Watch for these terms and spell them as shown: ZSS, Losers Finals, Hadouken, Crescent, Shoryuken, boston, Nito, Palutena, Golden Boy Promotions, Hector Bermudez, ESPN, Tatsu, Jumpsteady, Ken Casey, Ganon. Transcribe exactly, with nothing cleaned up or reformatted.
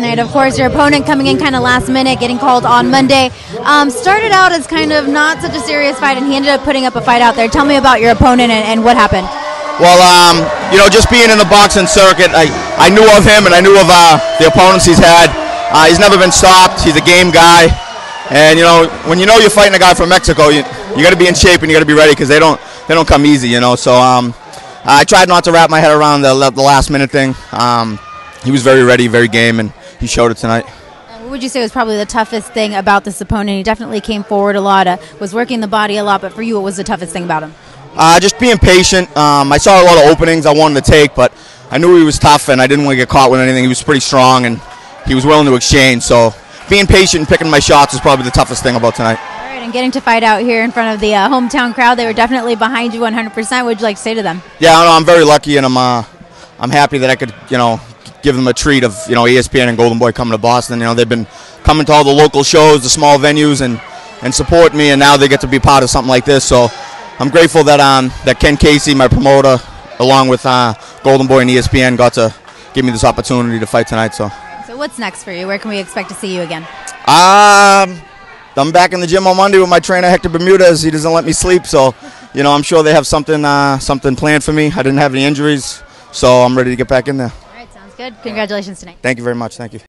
Night, of course, your opponent coming in kind of last minute, getting called on Monday. Um, started out as kind of not such a serious fight, and he ended up putting up a fight out there. Tell me about your opponent and, and what happened. Well, um, you know, just being in the boxing circuit, I, I knew of him and I knew of uh, the opponents he's had. Uh, he's never been stopped. He's a game guy. And, you know, when you know you're fighting a guy from Mexico, you you got to be in shape and you got to be ready because they don't, they don't come easy, you know. So um, I tried not to wrap my head around the, the last minute thing. Um, he was very ready, very game, and he showed it tonight. Uh, what would you say was probably the toughest thing about this opponent? He definitely came forward a lot, uh, was working the body a lot, but for you, what was the toughest thing about him? Uh, just being patient. Um, I saw a lot of openings I wanted to take, but I knew he was tough, and I didn't want to get caught with anything. He was pretty strong, and he was willing to exchange. So being patient and picking my shots was probably the toughest thing about tonight. All right, and getting to fight out here in front of the uh, hometown crowd, they were definitely behind you one hundred percent. What would you like to say to them? Yeah, I know, I'm very lucky, and I'm, uh, I'm happy that I could, you know, give them a treat of, you know, E S P N and Golden Boy coming to Boston. You know, they've been coming to all the local shows, the small venues, and, and support me, and now they get to be part of something like this. So I'm grateful that um, that Ken Casey, my promoter, along with uh, Golden Boy and E S P N, got to give me this opportunity to fight tonight. So, so what's next for you? Where can we expect to see you again? Um, I'm back in the gym on Monday with my trainer, Hector Bermudez. He doesn't let me sleep, so, you know, I'm sure they have something, uh, something planned for me. I didn't have any injuries, so I'm ready to get back in there. Good. Congratulations tonight. Thank you very much. Thank you.